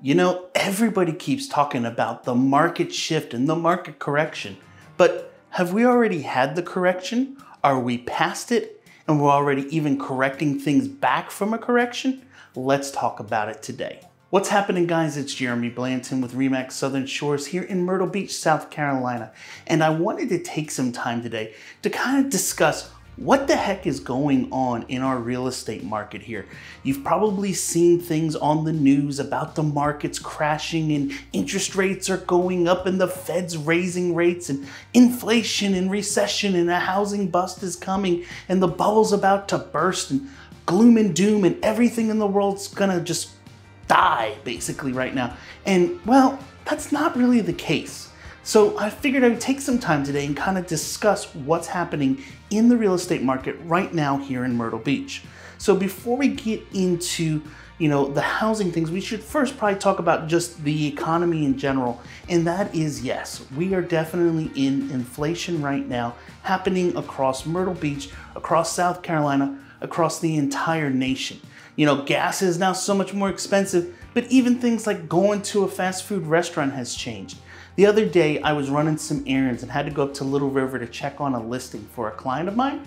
You know, everybody keeps talking about the market shift and the market correction, but have we already had the correction? Are we past it? And we're already even correcting things back from a correction? Let's talk about it today. What's happening, guys? It's Jeremy Blanton with RE/MAX Southern Shores here in Myrtle Beach, South Carolina. And I wanted to take some time today to kind of discuss what the heck is going on in our real estate market here. You've probably seen things on the news about the markets crashing and interest rates are going up and the Fed's raising rates and inflation and recession and a housing bust is coming and the bubble's about to burst and gloom and doom and everything in the world's gonna just die basically right now. And well, that's not really the case. So I figured I would take some time today and kind of discuss what's happening in the real estate market right now here in Myrtle Beach. So before we get into, you know, the housing things, we should first probably talk about just the economy in general. And that is, yes, we are definitely in inflation right now happening across Myrtle Beach, across South Carolina, across the entire nation. You know, gas is now so much more expensive, but even things like going to a fast food restaurant has changed. The other day, I was running some errands and had to go up to Little River to check on a listing for a client of mine.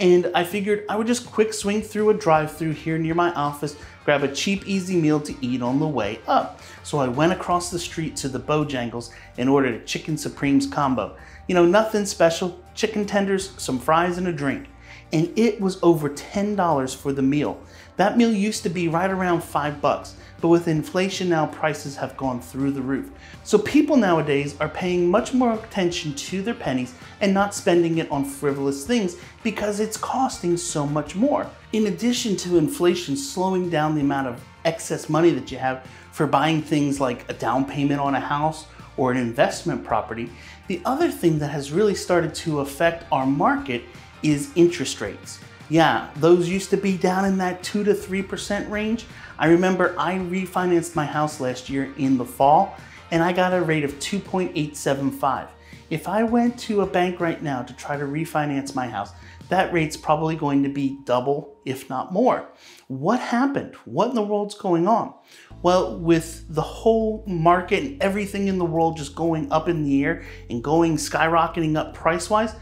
And I figured I would just quick swing through a drive-through here near my office, grab a cheap, easy meal to eat on the way up. So I went across the street to the Bojangles and ordered a Chicken Supremes combo. You know, nothing special, chicken tenders, some fries, and a drink. And it was over $10 for the meal. That meal used to be right around $5. But with inflation now, prices have gone through the roof. So people nowadays are paying much more attention to their pennies and not spending it on frivolous things because it's costing so much more. In addition to inflation slowing down the amount of excess money that you have for buying things like a down payment on a house or an investment property, the other thing that has really started to affect our market is interest rates. Yeah, those used to be down in that 2 to 3% range. I remember I refinanced my house last year in the fall and I got a rate of 2.875. If I went to a bank right now to try to refinance my house, that rate's probably going to be double, if not more. What happened? What in the world's going on? Well, with the whole market and everything in the world just going up in the air and going skyrocketing up price-wise,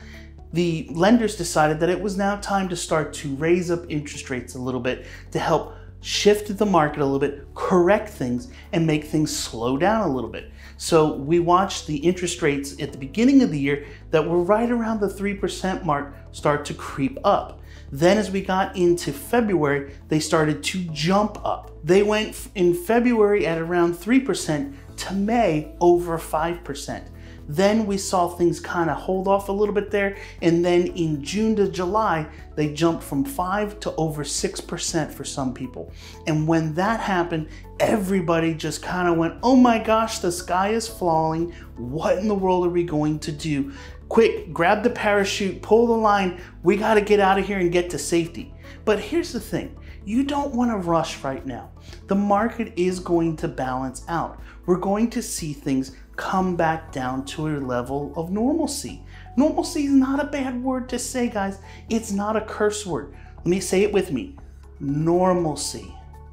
the lenders decided that it was now time to start to raise up interest rates a little bit to help shift the market a little bit, correct things, and make things slow down a little bit. So we watched the interest rates at the beginning of the year that were right around the 3% mark start to creep up. Then as we got into February, they started to jump up. They went in February at around 3% to May over 5%. Then we saw things kind of hold off a little bit there. And then in June to July, they jumped from 5% to over 6% for some people. And when that happened, everybody just kind of went, oh my gosh, the sky is falling. What in the world are we going to do? Quick, grab the parachute, pull the line. We got to get out of here and get to safety. But here's the thing. You don't want to rush right now. The market is going to balance out. We're going to see things come back down to a level of normalcy. Normalcy is not a bad word to say, guys. It's not a curse word. Let me say it with me. Normalcy.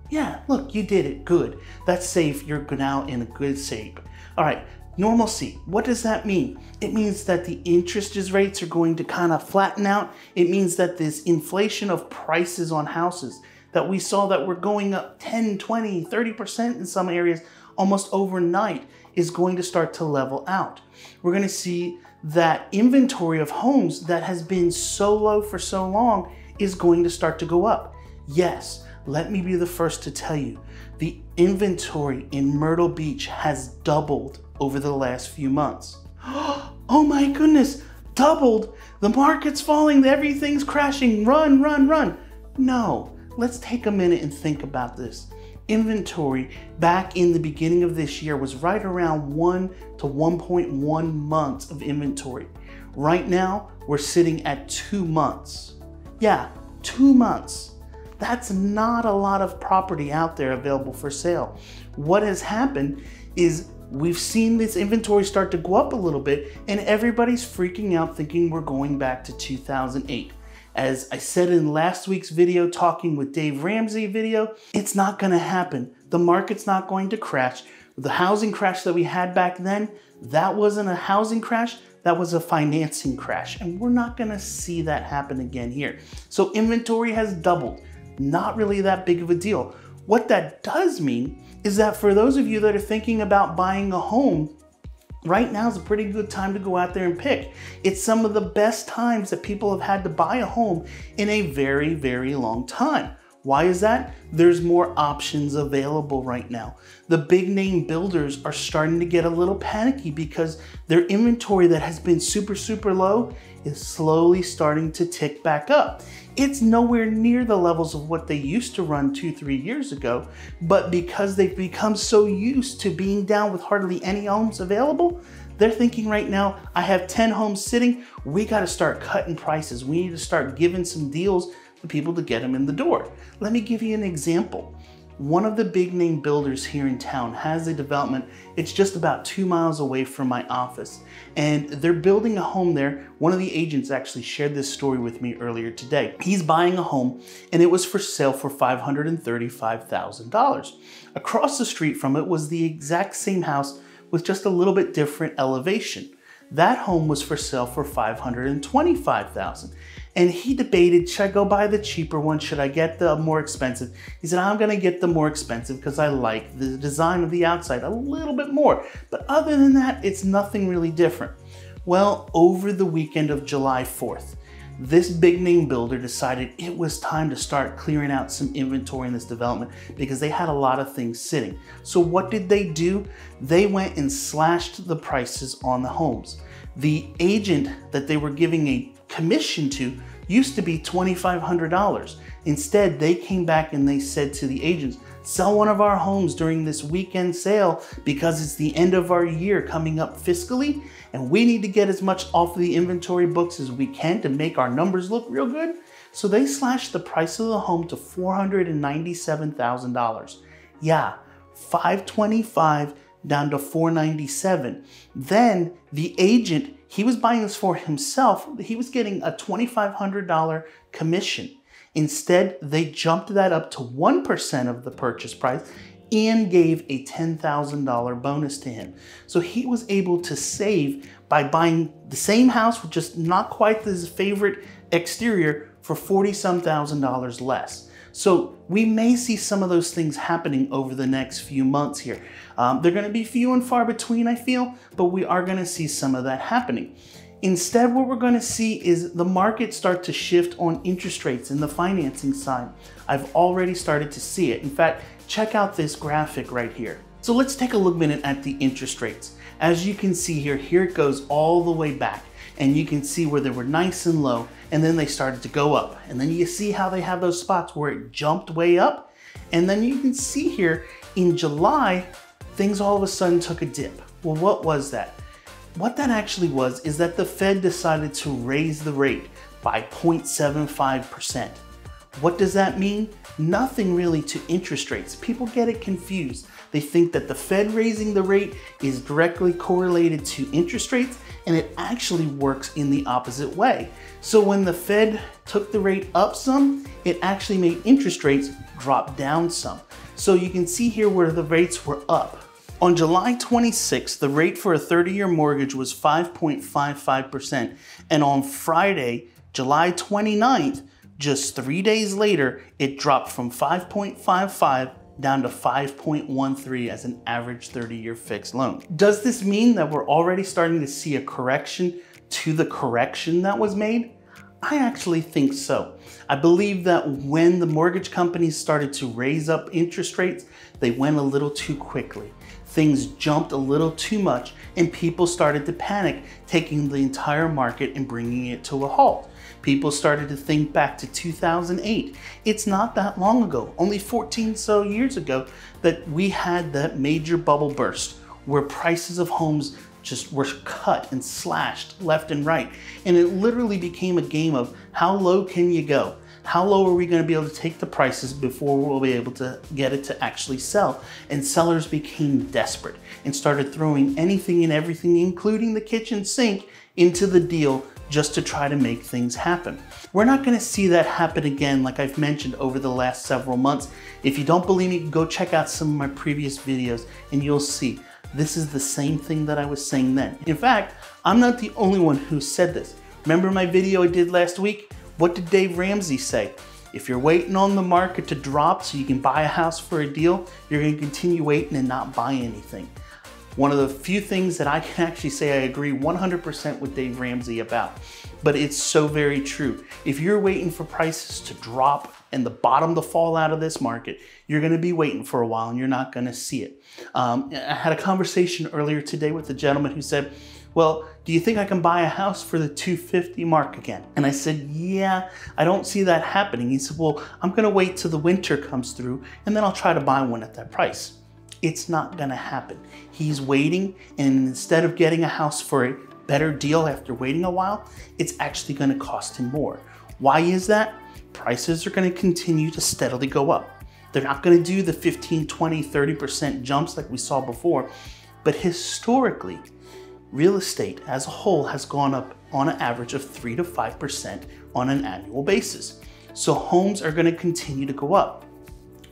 Yeah, look, you did it. Good. That's safe. You're now in a good shape. All right. Normalcy. What does that mean? It means that the interest rates are going to kind of flatten out. It means that this inflation of prices on houses that we saw that were going up 10, 20, 30% in some areas almost overnight is going to start to level out. We're going to see that inventory of homes that has been so low for so long is going to start to go up. Yes, let me be the first to tell you, the inventory in Myrtle Beach has doubled over the last few months. Oh my goodness, doubled. The market's falling, everything's crashing, run, run, run. No, let's take a minute and think about this. Inventory back in the beginning of this year was right around 1 to 1.1 months of inventory. Right now, we're sitting at 2 months. Yeah, 2 months. That's not a lot of property out there available for sale. What has happened is we've seen this inventory start to go up a little bit and everybody's freaking out thinking we're going back to 2008. As I said in last week's video, talking with Dave Ramsey video, it's not gonna happen. The market's not going to crash. The housing crash that we had back then, that wasn't a housing crash, that was a financing crash. And we're not gonna see that happen again here. So inventory has doubled. Not really that big of a deal. What that does mean is that for those of you that are thinking about buying a home, right now is a pretty good time to go out there and pick. It's some of the best times that people have had to buy a home in a very, very long time. Why is that? There's more options available right now. The big name builders are starting to get a little panicky because their inventory that has been super, super low is slowly starting to tick back up. It's nowhere near the levels of what they used to run 2-3 years ago, but because they've become so used to being down with hardly any homes available, they're thinking right now, I have 10 homes sitting, we gotta start cutting prices. We need to start giving some deals to people to get them in the door. Let me give you an example. One of the big name builders here in town has a development. It's just about 2 miles away from my office, and they're building a home there. One of the agents actually shared this story with me earlier today. He's buying a home and it was for sale for $535,000. Across the street from it was the exact same house with just a little bit different elevation. That home was for sale for $525,000. And he debated, should I go buy the cheaper one? Should I get the more expensive? He said, I'm gonna get the more expensive because I like the design of the outside a little bit more. But other than that, it's nothing really different. Well, over the weekend of July 4th, this big name builder decided it was time to start clearing out some inventory in this development because they had a lot of things sitting. So what did they do? They went and slashed the prices on the homes. The agent that they were giving a commission to used to be $2,500. Instead, they came back and they said to the agents, sell one of our homes during this weekend sale because it's the end of our year coming up fiscally, and we need to get as much off of the inventory books as we can to make our numbers look real good. So they slashed the price of the home to $497,000. Yeah, $525 down to $497. Then the agent, he was buying this for himself. He was getting a $2,500 commission. Instead, they jumped that up to 1% of the purchase price and gave a $10,000 bonus to him. So he was able to save by buying the same house with just not quite his favorite exterior for $40-some thousand less. So we may see some of those things happening over the next few months here. They're gonna be few and far between, I feel, but we are gonna see some of that happening. Instead, what we're gonna see is the market start to shift on interest rates and the financing side. I've already started to see it. In fact, check out this graphic right here. So let's take a look minute at the interest rates. As you can see here it goes all the way back. And you can see where they were nice and low, and then they started to go up. And then you see how they have those spots where it jumped way up. And then you can see here in July, things all of a sudden took a dip. Well, what was that? What that actually was is that the Fed decided to raise the rate by 0.75%. What does that mean? Nothing really to interest rates. People get it confused. They think that the Fed raising the rate is directly correlated to interest rates, and it actually works in the opposite way. So when the Fed took the rate up some, it actually made interest rates drop down some. So you can see here where the rates were up. On July 26th, the rate for a 30-year mortgage was 5.55%. And on Friday, July 29th, just 3 days later, it dropped from 5.55 down to 5.13 as an average 30-year fixed loan. Does this mean that we're already starting to see a correction to the correction that was made? I actually think so. I believe that when the mortgage companies started to raise up interest rates, they went a little too quickly. Things jumped a little too much and people started to panic, taking the entire market and bringing it to a halt. People started to think back to 2008. It's not that long ago, only 14 so years ago, that we had that major bubble burst where prices of homes just were cut and slashed left and right. And it literally became a game of how low can you go? How low are we going to be able to take the prices before we'll be able to get it to actually sell? And sellers became desperate and started throwing anything and everything, including the kitchen sink, into the deal just to try to make things happen. We're not gonna see that happen again, like I've mentioned, over the last several months. If you don't believe me, go check out some of my previous videos and you'll see this is the same thing that I was saying then. In fact, I'm not the only one who said this. Remember my video I did last week? What did Dave Ramsey say? If you're waiting on the market to drop so you can buy a house for a deal, you're gonna continue waiting and not buy anything. One of the few things that I can actually say I agree 100% with Dave Ramsey about, but it's so very true. If you're waiting for prices to drop and the bottom to fall out of this market, you're gonna be waiting for a while and you're not gonna see it. I had a conversation earlier today with a gentleman who said, well, do you think I can buy a house for the 250 mark again? And I said, yeah, I don't see that happening. He said, well, I'm gonna wait till the winter comes through and then I'll try to buy one at that price. It's not gonna happen. He's waiting, and instead of getting a house for a better deal after waiting a while, it's actually gonna cost him more. Why is that? Prices are gonna continue to steadily go up. They're not gonna do the 15, 20, 30% jumps like we saw before, but historically, real estate as a whole has gone up on an average of 3 to 5% on an annual basis. So homes are gonna continue to go up.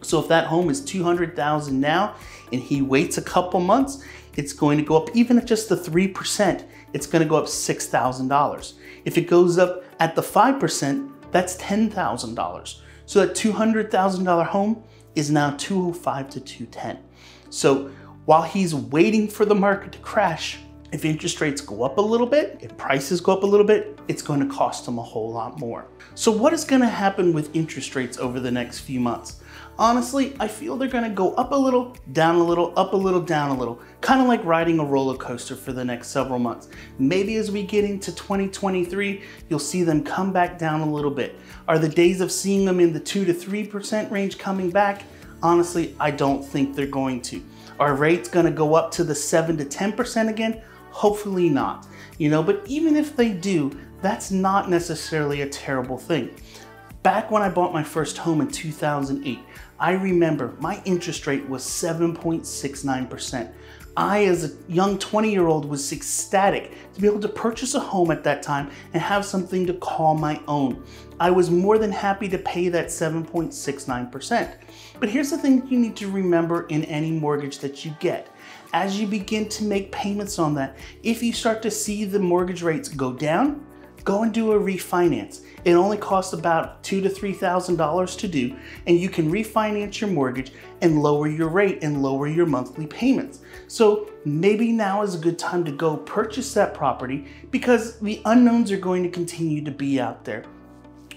So if that home is $200,000 now and he waits a couple months, it's going to go up. Even at just the 3%, it's gonna go up $6,000. If it goes up at the 5%, that's $10,000. So that $200,000 home is now $205,000 to $210,000. So while he's waiting for the market to crash, if interest rates go up a little bit, if prices go up a little bit, it's going to cost them a whole lot more. So what is going to happen with interest rates over the next few months? Honestly, I feel they're going to go up a little, down a little, up a little, down a little, kind of like riding a roller coaster for the next several months. Maybe as we get into 2023, you'll see them come back down a little bit. Are the days of seeing them in the 2 to 3% range coming back? Honestly, I don't think they're going to. Are rates going to go up to the 7 to 10% again? Hopefully not, you know, but even if they do, that's not necessarily a terrible thing. Back when I bought my first home in 2008, I remember my interest rate was 7.69%. I, as a young 20-year-old, was ecstatic to be able to purchase a home at that time and have something to call my own. I was more than happy to pay that 7.69%. But here's the thing you need to remember in any mortgage that you get. As you begin to make payments on that, if you start to see the mortgage rates go down, go and do a refinance. It only costs about $2,000 to $3,000 to do, and you can refinance your mortgage and lower your rate and lower your monthly payments. So maybe now is a good time to go purchase that property because the unknowns are going to continue to be out there.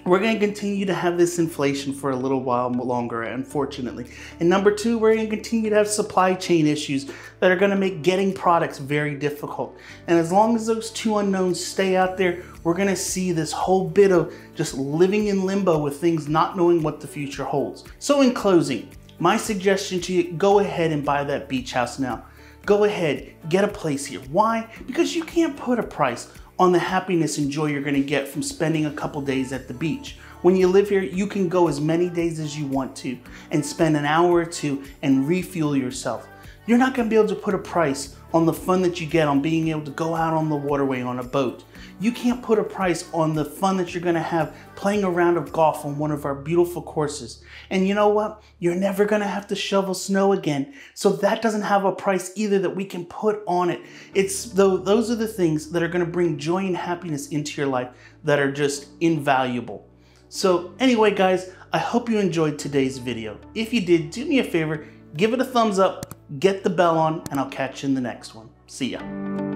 We're going to continue to have this inflation for a little while longer, unfortunately. And number two, we're going to continue to have supply chain issues that are going to make getting products very difficult. And as long as those two unknowns stay out there, we're going to see this whole bit of just living in limbo with things not knowing what the future holds. So in closing, my suggestion to you, go ahead and buy that beach house now. Go ahead, get a place here. Why? Because you can't put a price on the happiness and joy you're gonna get from spending a couple days at the beach. When you live here, you can go as many days as you want to and spend an hour or two and refuel yourself. You're not gonna be able to put a price on the fun that you get on being able to go out on the waterway on a boat. You can't put a price on the fun that you're gonna have playing a round of golf on one of our beautiful courses. And you know what? You're never gonna have to shovel snow again. So that doesn't have a price either that we can put on it. It's those are the things that are gonna bring joy and happiness into your life that are just invaluable. So anyway, guys, I hope you enjoyed today's video. If you did, do me a favor, give it a thumbs up, get the bell on, and I'll catch you in the next one. See ya.